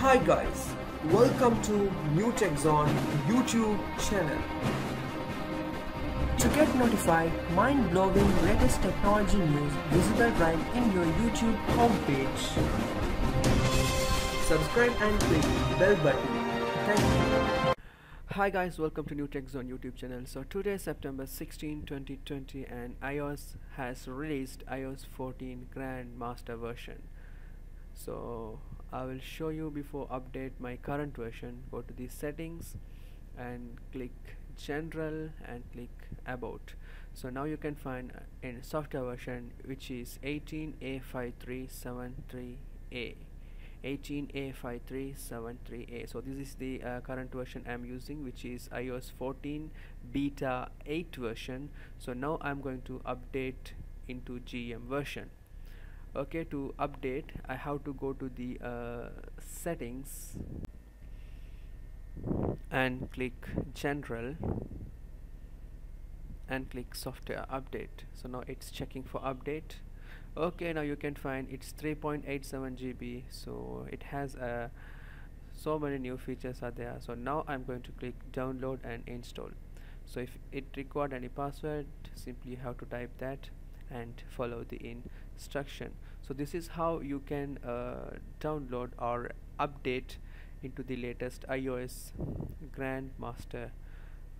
Hi guys, welcome to NewTechZone YouTube channel. To get notified mind-blowing latest technology news visible right in your YouTube homepage. Subscribe and click the bell button. Thank you. Hi guys, welcome to NewTechZone YouTube channel. So today is September 16, 2020 and iOS has released iOS 14 Grand Master version. So I will show you before update my current version. Go to the settings and click general and click about. So now you can find in software version which is 18A5373A. 18A5373A. So this is the current version I'm using, which is iOS 14 Beta 8 version. So now I'm going to update into GM version. Okay, to update I have to go to the settings and click general and click software update. So now it's checking for update. Okay, now you can find it's 3.87 GB, so it has so many new features are there. So now I'm going to click download and install. So if it required any password, simply have to type that and follow the instruction. So this is how you can download or update into the latest iOS Grand Master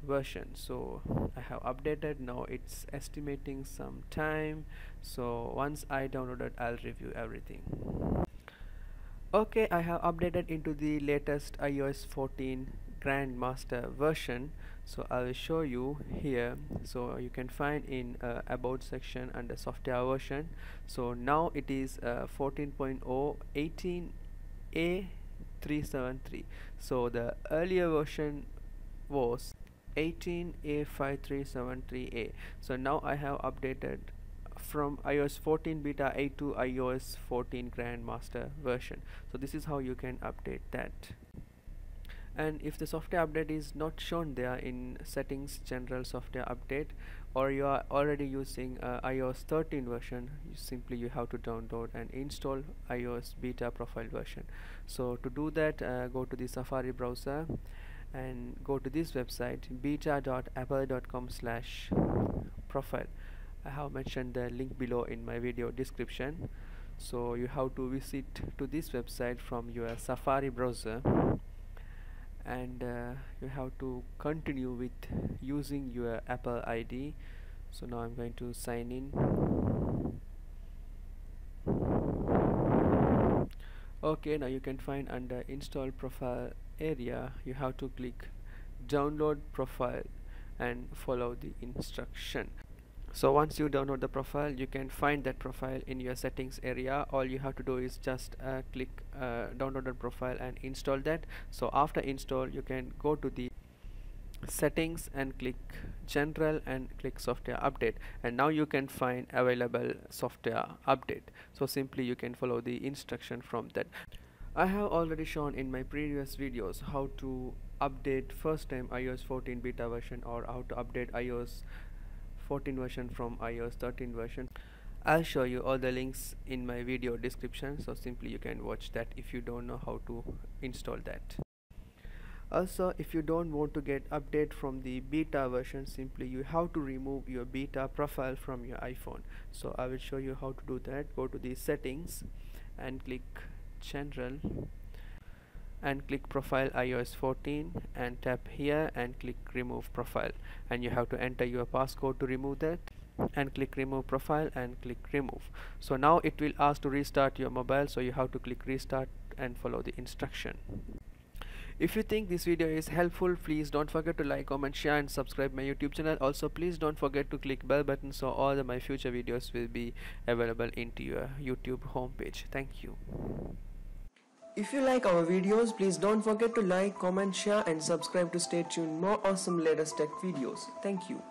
version. So I have updated. Now it's estimating some time, so once I download it I'll review everything. Okay, I have updated into the latest iOS 14 Grand Master version. So I will show you here. So you can find in about section under software version. So now it is 14.0 18A373. So the earlier version was 18A5373A. So now I have updated from iOS 14 Beta 8 to iOS 14 Grand Master version. So this is how you can update that. And if the software update is not shown there in settings general software update, or you are already using iOS 13 version, you simply have to download and install iOS beta profile version. So to do that, go to the Safari browser and go to this website beta.apple.com/profile. I have mentioned the link below in my video description. So you have to visit to this website from your Safari browser and you have to continue with using your Apple ID. So now I'm going to sign in. Okay, now you can find under install profile area, you have to click download profile and follow the instruction. So once you download the profile, you can find that profile in your settings area. All you have to do is just click download the profile and install that. So after install, you can go to the settings and click general and click software update, and now you can find available software update. So simply you can follow the instruction from that. I have already shown in my previous videos how to update first time iOS 14 beta version, or how to update iOS 14 version from iOS 13 version. I'll show you all the links in my video description, so simply you can watch that if you don't know how to install that. Also, if you don't want to get update from the beta version, simply you have to remove your beta profile from your iPhone. So I will show you how to do that. Go to the settings and click general and click profile iOS 14 and tap here and click remove profile, and you have to enter your passcode to remove that and click remove profile and click remove. So now it will ask to restart your mobile, so you have to click restart and follow the instruction. If you think this video is helpful, please don't forget to like, comment, share and subscribe my YouTube channel. Also please don't forget to click bell button, so all of my future videos will be available into your YouTube homepage. Thank you. If you like our videos, please don't forget to like, comment, share and subscribe to stay tuned more awesome latest tech videos. Thank you.